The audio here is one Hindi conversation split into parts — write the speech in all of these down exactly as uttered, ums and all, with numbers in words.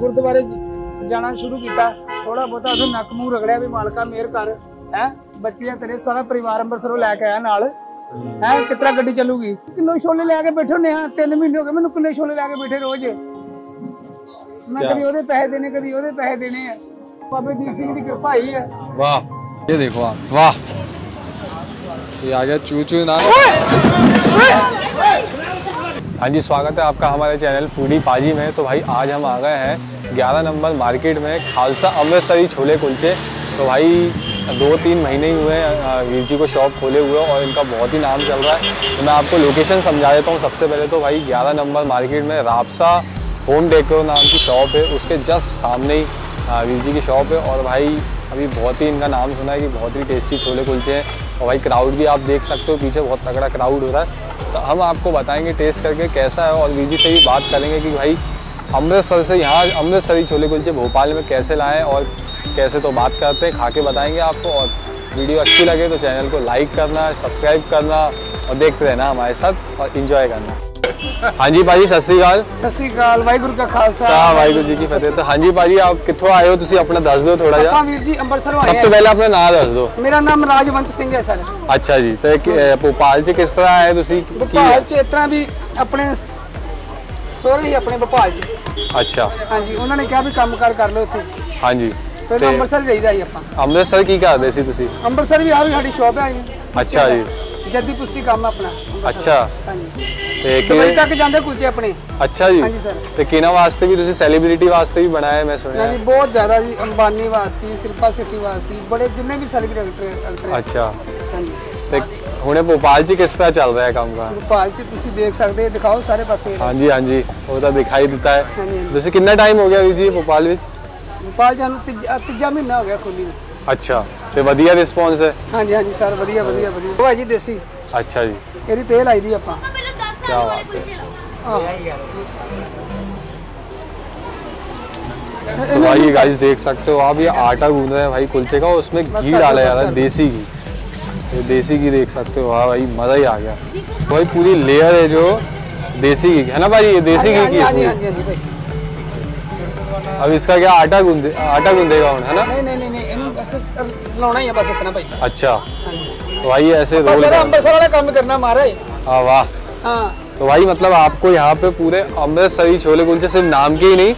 गुरुद्वारे जाना शुरू किया, थोड़ा बहुत उस नक मूह रगड़िया भी मालका मेहर कर है, बच्चियां तेरे सारा परिवार अंबरसरों लैके आया नाल है, कितना गड्डी चलूगी। किलो छोले लैके बैठे ने तीन महीने हो गए मैनूं किलो छोले लैके बैठे रोज, मैं कभी ओहदे पैसे देने कभी ओहदे पैसे देने है। बाबे दीप सिंह की कृपा ही है। वाह ये देखो आप, वाह ये आ गया चू चू ना। हाँ जी, स्वागत है आपका हमारे चैनल फूडी पाजी में। तो भाई आज हम आ गए हैं ग्यारह नंबर मार्केट में खालसा अमृतसरी छोले कुलचे। तो भाई दो तीन महीने ही हुए वीर जी को शॉप खोले हुए और इनका बहुत ही नाम चल रहा है। तो मैं आपको लोकेशन समझा देता हूँ। सबसे पहले तो भाई ग्यारह नंबर मार्केट में रापसा होम डेकोर नाम की शॉप है, उसके जस्ट सामने ही वीर जी की शॉप है। और भाई अभी बहुत ही इनका नाम सुना है कि बहुत ही टेस्टी छोले कुलचे हैं। और भाई क्राउड भी आप देख सकते हो, पीछे बहुत तगड़ा क्राउड हो रहा है। तो हम आपको बताएंगे टेस्ट करके कैसा है, और वीजी से भी बात करेंगे कि भाई अमृतसर से यहाँ अमृतसरी छोले कुलचे भोपाल में कैसे लाएं और कैसे। तो बात करते हैं, खा के बताएंगे आपको। और वीडियो अच्छी लगे तो चैनल को लाइक करना, सब्सक्राइब करना और देखते रहना हमारे साथ और इन्जॉय करना। हाँ जी भाजी सत श्री अकाल। सत श्री अकाल, वाहिगुरू का खालसा वाहिगुरू जी की फतेह। तो हाँ जी भाजी आप कितों आए हो, तुसी अपना दस दो थोड़ा जा। वीर जी अंबरसर आए हैं। सबसे पहले अपना नाम दस दो। मेरा नाम राजवंत सिंह है सर। अच्छा जी, तो भोपाल से किस तरह आए तुसी? भोपाल से इस तरह भी अपने सोहरे ही अपने भोपाल जी। अच्छा हाँ जी, उन्होंने कहा भी काम कार कर लो इतने। हाँ जी, तो अमृतसर रहीदा ही अपना। अमृतसर की करदे सी तुसी? अमृतसर भी आ भी साडी शॉप है जी। अच्छा जी, जद्दी पुश्ती काम अपना। अच्छा हां जी, दुबई तक जाते कुलचे अपने। अच्छा जी, हाँ जी सर। तो किना वास्ते भी तुसी सेलिब्रिटी वास्ते भी बनाया मैं सुना है? बहुत ज्यादा जी, अंबानी वास्ते, शिल्पा शेट्टी वास्ते, बड़े जिन्ने भी सेलिब्रिटी एक्टर। अच्छा हाँ जी, ते हुणे भोपाल च किस तरह चल रहा है काम का? भोपाल च तुसी देख सकदे, दिखाओ सारे पासे। हां जी हां जी, वो तो दिखाई देता है। तुसी कितना टाइम हो गया वीर जी भोपाल विच? भोपाल जान तीजा महीना हो गया खुली। अच्छा, ते वधिया रिस्पांस है? हां जी हां जी सर, वधिया वधिया वधिया। वो है जी देसी। अच्छा जी, एरी तेल आई दी अपा। क्या बात है। तो भाई गाइस देख सकते हो आप, ये आटा गूंद रहे हैं भाई कुलचे का, उसमें घी डाला जा रहा है, देसी घी। ये देसी घी देख सकते हो। हाँ भाई मजा ही आ गया भाई, पूरी लेयर है जो देसी घी है ना भाई, ये देसी घी की है। अब इसका क्या आटा गूंदे आटा गूंदेगा है ना? नहीं नहीं नहीं, इन्हें ऐसे लाना ही है बस इतना भाई। अच्छा भाई ऐसे अंबरसर वाला काम करना मारा है। हाँ वाह। हाँ। तो भाई मतलब आपको यहाँ पे पूरे अमृतसरी छोले कुलचे सिर्फ नाम के ही नहीं,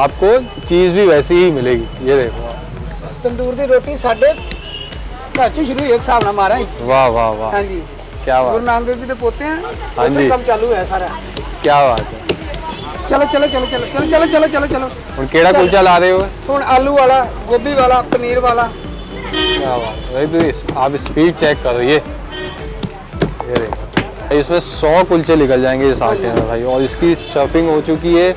आपको चीज़ भी वैसी ही मिलेगी। ये देखो तंदूर की रोटी साढ़े घर से शुरू एक साहब ना मारा है। वाह वाह वाह। हाँ जी क्या बात, गुरु नानक देव जी के पोते हैं। हाँ जी, काम चालू है सारा। क्या बात है, चलो चलो चलो चलो चलो चलो चलो चलो चलो। हुण केड़ा कुलचा ला रहे हो? हुण आलू वाला, गोभी वाला, पनीर वाला। क्या बात भाई, तो आप स्पीड चेक करो। ये ये देखो इसमें सौ कुलचे निकल जाएंगे इस आटे में भाई, और इसकी स्टफिंग हो चुकी है।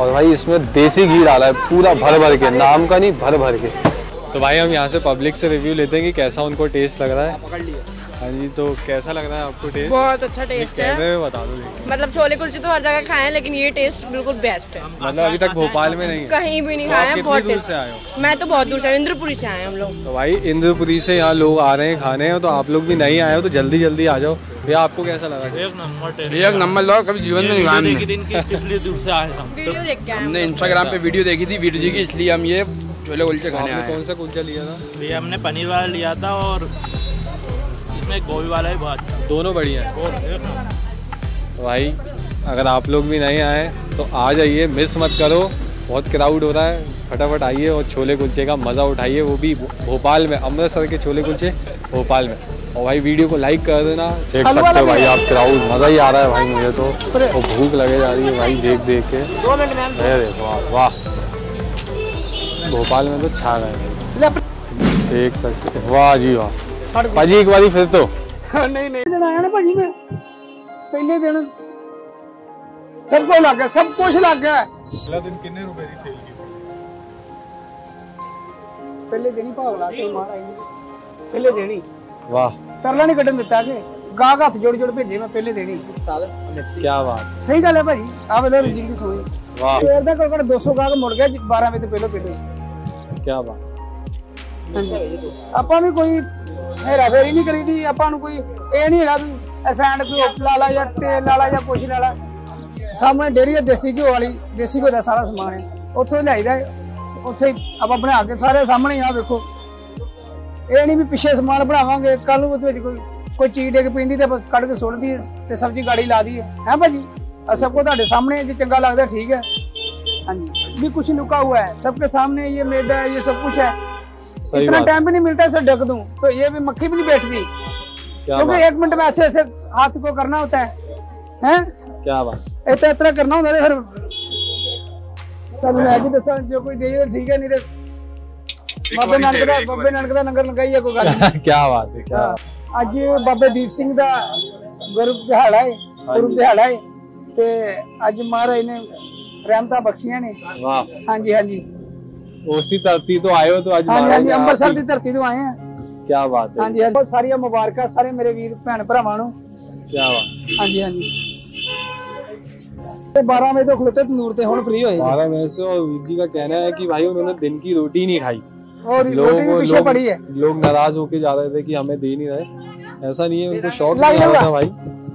और भाई इसमें देसी घी डाला है पूरा भर भर के, नाम का नहीं भर भर के। तो भाई हम यहाँ से पब्लिक से रिव्यू लेते हैं कि कैसा उनको टेस्ट लग रहा है। हाँ जी, तो कैसा लग रहा है आपको टेस्ट? बहुत अच्छा टेस्ट है, मैं बता दूँ। मतलब छोले कुलचे तो हर जगह खाए हैं, लेकिन ये टेस्ट बिल्कुल बेस्ट है। मतलब अभी तक भोपाल में नहीं, कहीं भी नहीं खाया। बहुत दूर से आए हो? मैं तो बहुत दूर से, इंद्रपुरी से आए हैं हम लोग। तो भाई इंद्रपुरी से यहाँ लोग आ रहे हैं खाने, तो आप लोग भी नहीं आए हो तो जल्दी जल्दी आ जाओ। भैया आपको कैसा लगा? एक नंबर, एक नंबर लगा, कभी जीवन में नहीं खाया। इसलिए दूर से आए हम, हमने इंस्टाग्राम पे वीडियो देखी थी वीर जी की, इसलिए हम ये छोले कुलचे खाने आए। कौन सा कुलचा लिया था भैया? हमने पनीर वाला लिया था और इसमें गोभी वाला है। बात दोनों बढ़िया है भाई। अगर आप लोग भी नहीं आए तो आ जाइए, मिस मत करो, बहुत क्राउड हो रहा है। फटाफट आइए और छोले कुलचे का मज़ा उठाइए, वो भी भोपाल में। अमृतसर के छोले कुलचे भोपाल में। और भाई वीडियो को लाइक कर देना। देख सकते हो भाई आप, क्राउड मज़ा ही आ रहा है भाई मुझे तो, और भूख लगे जा रही है भाई देख देख के। अरे देखो आप, वाह भोपाल में तो छा गए देख सकते हो। वाह जी वाह भाजी, एक बारी फिर तो नहीं नहीं आया ना भाजी, मैं पहले दिन सबको लग गया, सब कुछ लग गया। पहला दिन कितने रुपए की सेल की? पहले दिन ही भाव ला के मार आई, पहले दिन ही। वाह, तरला नहीं कटन देता के गाग हाथ जोड़ जोड़ भेजे मैं पहले दिन ही। साल क्या बात, सही गल है भाई। आ वेलो रिजिल दी सोई। वाह, फिर दा कोई कोई दो सौ गाग मुड़ गया बारह बजे पहले पहले। क्या बात, आपा भी कोई हेरा फेरी नहीं करी दी, आपा नु कोई ए नहीं हेरा एफएंड कोई उपला ला या तेल ला ला या कुछ ला ला। सामने डेरी है देसी घी वाली, देसी घी का सारा सामान है। उतो लियाई दा उथे आपां बना के सारे सामने आ देखो। ये नहीं भी पिछे समान बनावांगे कल कोई कोई चीज डिग पैंदी ते बस कड़ के सुट दी ते सब्जी गाड़ी ला दी है भाजी। सब को तुहाडे सामने जो चंगा लगता ठीक है। हाँ जी, भी कुछ लुका हुआ है सबके सामने, ये मैदा है, ये सब कुछ है। इतना टाइम भी नहीं मिलता है सर ढक दूं तो ये भी मक्खी भी नहीं बैठती, क्योंकि एक मिनट में ऐसे ऐसे हाथ को करना होता है, हैं? क्या बात, इतना इतना करना होता है सर। तब मैं भी दसा जो कोई दे ठीक है, नहीं तो बाबे नानक दा बाबे नानक दा लंगर लगाई है कोई गल। क्या बात है, क्या आज बाबा दीप सिंह दा गुरब दिहाड़ा है, गुरब दिहाड़ा है ते आज महाराज ने रहमता बख्शिया ने। हां जी, हां जी, उसी धरती तो आए हो तो आज महाराज जी अमृतसर दी धरती तो आए हैं। क्या बात है। हां जी, बहुत सारी मुबारकां सारे मेरे वीर भैन भरावां नु। क्या बात। हां जी, हां जी, बारह बजे तो खुलते तंदूर ते हुण फ्री होए बारह बजे से। और वीर जी का कहना है कि भाई उन्होंने दिन की रोटी नहीं खाई और लोग पीछे पड़ी है, लोग नाराज होके जा रहे थे कि हमें दे नहीं रहे। ऐसा नहीं है, उनको शौक लगा था भाई,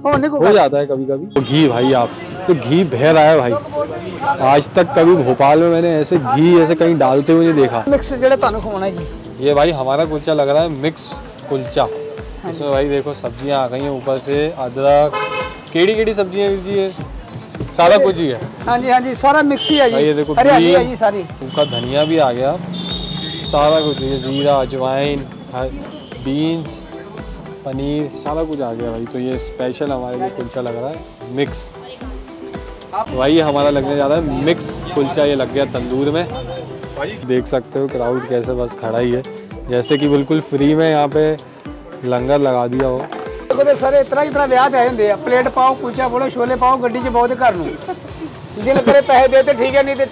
हो जाता है कभी कभी। घी भाई आप तो घी बह रहा है भाई, आज तक कभी भोपाल में मैंने ऐसे घी ऐसे कहीं डालते हुए नहीं देखा। मिक्स जड़ा तानु खवाना है जी, ये भाई हमारा कुलचा लग रहा है, मिक्स कुलचा। इसमें भाई देखो सब्जियां आ गई हैं ऊपर से, अदरक, केड़ी केड़ी सब्जियां जी है, सारा कुछ ही है। हाँ जी, हाँ जी, सारा मिक्स ही है जी। ये देखो सूखा धनिया भी आ गया, सारा कुछ, जीरा, अजवाइन, बीन्स, पनीर, सारा कुछ आ गया भाई। तो ये स्पेशल हमारे लिए कुलचा लग रहा है मिक्स। भाई ये हमारा लगने जा रहा है मिक्स कुलचा, ये लग गया तंदूर में। देख सकते हो क्राउड कैसे बस खड़ा ही है, जैसे कि बिल्कुल फ्री में यहाँ पे लंगर लगा दिया हो। तो सारे इतना इतना ब्याह आए होंगे, प्लेट पाओ, कुलचा बोलो, छोले पाओ, गड्डी च बहुत घर दिल करे पैसे देते ठीक है, नहीं तो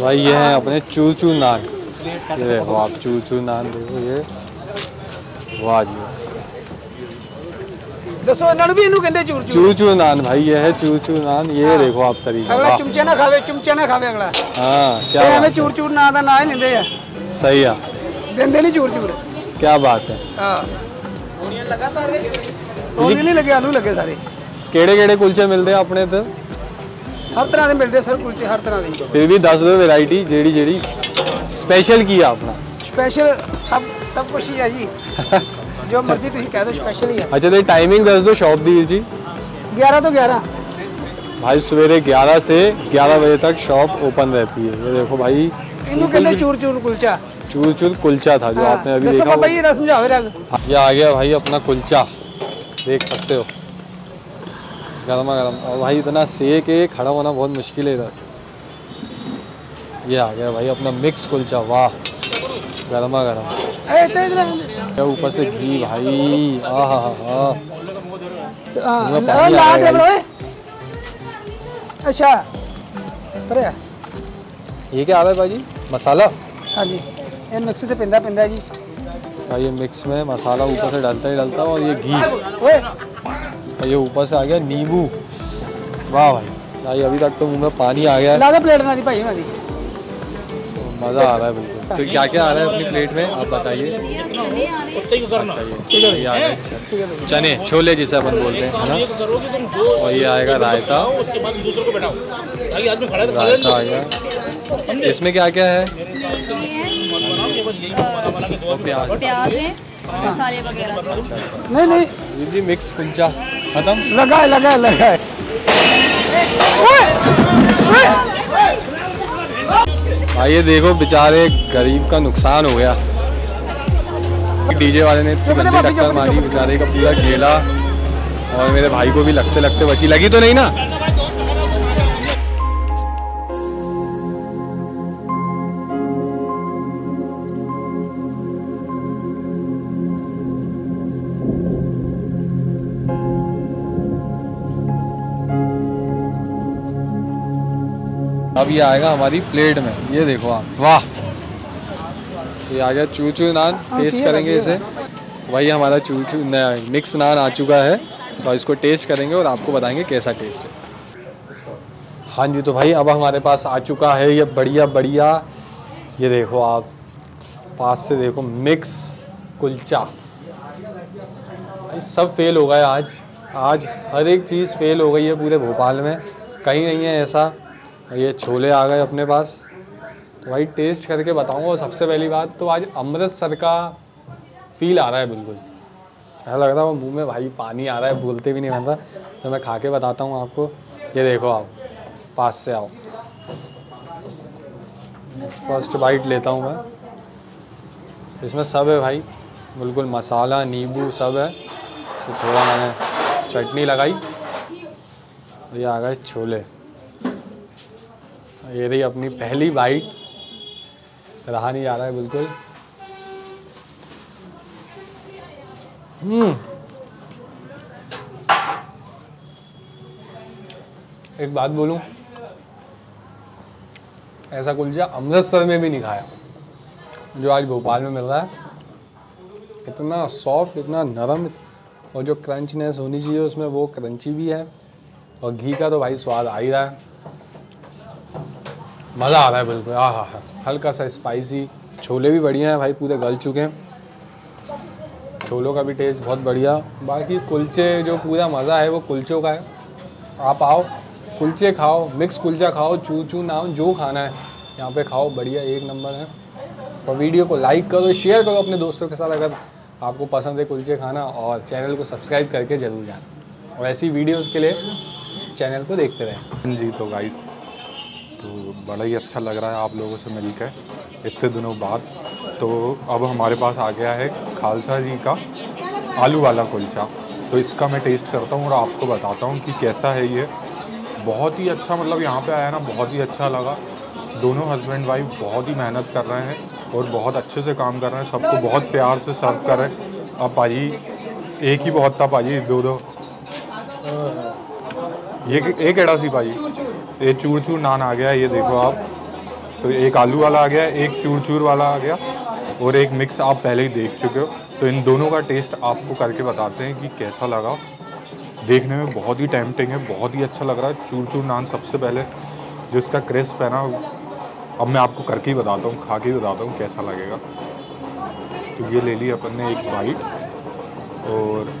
भाई ये है अपने चूर चूर नान। ये देखो आप चूर चूर नान देखो, ये वाह जी, दसो नान भी इनु कहंदे चूर चूर, चूर चूर नान भाई ये है चूर चूर नान। ये देखो आप तरीका, अगला चमचे ना खावे, चमचे ना खावे अगला। हां क्या बात है, चूर चूर नान दा नाम ही लेंदे है। सही है, देंदे नहीं चूर चूर। क्या बात है। हां ओनियन लगा सारे, ओनियन नहीं लगे, आलू लगे सारे। केड़े-केड़े कुलचे मिलदे अपने इधर? हर तरह दे मिलदे सर कुलचे, हर तरह दे। फिर भी दस दो वैरायटी जेड़ी जेड़ी स्पेशल की है अपना। स्पेशल सब सब कुछ ही है जी, जो मर्जी तुम कह दो स्पेशल ही है। अच्छा तो टाइमिंग दस दो शॉप दी जी। ग्यारह तो ग्यारह भाई, सवेरे ग्यारह से ग्यारह बजे तक शॉप ओपन रहती है। ये देखो भाई इनू कहते चूर चूर कुलचा, चूर चूर कुलचा था जो। हाँ, आपने अभी देखा भाई रस समझावे रग। ये आ गया भाई अपना कुलचा, देख सकते हो गर्मा गर्म। और भाई इतना सेक के खड़ा होना बहुत मुश्किल है इधर। ये आ गया भाई अपना मिक्स कुलचा, वाह गरमा गरम, ऊपर से घी भाई, आहा हा हा। अच्छा ये क्या आ रहा है भाजी? मसाला। हाँ जी, ये मिक्स तो पिंदा पिंदा जी भाई, ये मिक्स में मसाला ऊपर से डालता ही डालता। और ये घी, ये ऊपर से आ गया नींबू, वाह भाई भाई अभी तक तो मुंह में पानी आ गया। लादा प्लेट ना दी भाई, ना दी, मज़ा आ रहा है बिल्कुल। तो क्या क्या आ रहा है अपनी प्लेट में आप बताइए? चने, छोले जिसे अपन बोलते हैं है ना। और ये आएगा रायता, रायता आ गया। इसमें क्या क्या है? प्याज है मसाले वगैरह। नहीं नहीं जी, मिक्स कुलचा खत्म। लगा लगा लगा भाई, ये देखो बेचारे गरीब का नुकसान हो गया। डीजे वाले ने इतनी गंदी टक्कर मारी, बेचारे का पूरा घेला। और मेरे भाई को भी लगते लगते बची, लगी तो नहीं ना। अब ये आएगा हमारी प्लेट में, ये देखो आप, वाह। ये आ गया चूचू नान, टेस्ट करेंगे इसे भाई। हमारा चूचू नहीं मिक्स नान आ चुका है, तो इसको टेस्ट करेंगे और आपको बताएंगे कैसा टेस्ट है। हाँ जी, तो भाई अब हमारे पास आ चुका है ये बढ़िया बढ़िया, ये देखो आप पास से देखो, मिक्स कुलचा। भाई सब फेल हो गया आज, आज हर एक चीज़ फेल हो गई है पूरे भोपाल में, कहीं नहीं है ऐसा ये छोले आ गए अपने पास। तो भाई टेस्ट करके बताऊँगा। सबसे पहली बात तो आज अमृतसर का फील आ रहा है, बिल्कुल ऐसा लग रहा है मुँह में भाई पानी आ रहा है, बोलते भी नहीं बनता। तो मैं खा के बताता हूँ आपको। ये देखो, आओ पास से आओ, फर्स्ट बाइट लेता हूँ मैं। इसमें सब है भाई, बिल्कुल मसाला नींबू सब है। तो थोड़ा मैंने चटनी लगाई। ये आ गए छोले। ये रही अपनी पहली बाइट, रहा नहीं जा रहा है बिल्कुल। हम्म, एक बात बोलूं, ऐसा कुलचा अमृतसर में भी नहीं खाया जो आज भोपाल में मिल रहा है। इतना सॉफ्ट, इतना नरम, और जो क्रंचनेस होनी चाहिए उसमें वो क्रंची भी है, और घी का तो भाई स्वाद आ ही रहा है। मज़ा आ रहा है बिल्कुल। आ हा हा, हल्का सा स्पाइसी। छोले भी बढ़िया हैं भाई, पूरे गल चुके हैं। छोलों का भी टेस्ट बहुत बढ़िया। बाकी कुलचे जो पूरा मज़ा है वो कुलचों का है। आप आओ, कुलचे खाओ, मिक्स कुलचा खाओ, चू चू नाम जो खाना है यहाँ पे खाओ, बढ़िया एक नंबर है। और वीडियो को लाइक करो, शेयर करो अपने दोस्तों के साथ अगर आपको पसंद है कुलचे खाना, और चैनल को सब्सक्राइब करके ज़रूर जाना, और ऐसी वीडियोज़ के लिए चैनल को देखते रहें जी। तो गाइस, तो बड़ा ही अच्छा लग रहा है आप लोगों से मिलकर इतने दिनों बाद। तो अब हमारे पास आ गया है खालसा जी का आलू वाला कुलचा। तो इसका मैं टेस्ट करता हूँ और आपको बताता हूँ कि कैसा है। ये बहुत ही अच्छा, मतलब यहाँ पे आया ना, बहुत ही अच्छा लगा। दोनों हस्बैंड वाइफ बहुत ही मेहनत कर रहे हैं और बहुत अच्छे से काम कर रहे हैं, सबको बहुत प्यार से सर्व कर रहे हैं। अब पाजी एक ही बहुत था, पाजी दो दो ये एक एड़ा सी पाजी। ये चूर चूर नान आ गया, ये देखो आप। तो एक आलू वाला आ गया, एक चूर चूर वाला आ गया, और एक मिक्स आप पहले ही देख चुके हो। तो इन दोनों का टेस्ट आपको करके बताते हैं कि कैसा लगा। देखने में बहुत ही टेम्पटिंग है, बहुत ही अच्छा लग रहा है। चूर चूर नान सबसे पहले जो इसका क्रिस्प है ना, अब मैं आपको करके ही बताता हूँ, खा के ही बताता हूँ कैसा लगेगा। तो ये ले लिया अपन ने एक बाइट, और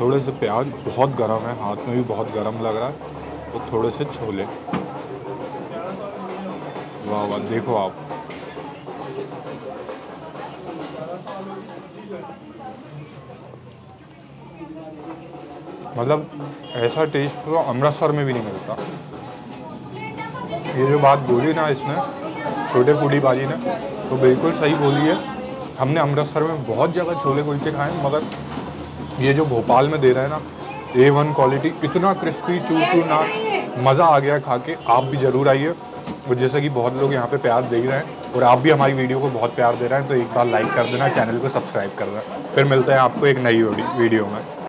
थोड़े से प्याज, बहुत गर्म है, हाथ में भी बहुत गर्म लग रहा है, और थोड़े से छोले। वाह वाह, देखो आप, मतलब ऐसा टेस्ट तो अमृतसर में भी नहीं मिलता। ये जो बात बोली ना इसने, छोटे फूडी बाजी ने, तो बिल्कुल सही बोली है। हमने अमृतसर में बहुत जगह छोले कुलचे खाए, मगर ये जो भोपाल में दे रहा है ना, ए वन क्वालिटी, इतना क्रिस्पी, चूर चूर नान, मज़ा आ गया खा के। आप भी ज़रूर आइए, और जैसे कि बहुत लोग यहाँ पे प्यार दे रहे हैं, और आप भी हमारी वीडियो को बहुत प्यार दे रहे हैं, तो एक बार लाइक कर देना, चैनल को सब्सक्राइब कर देना। फिर मिलते हैं आपको एक नई वीडियो में।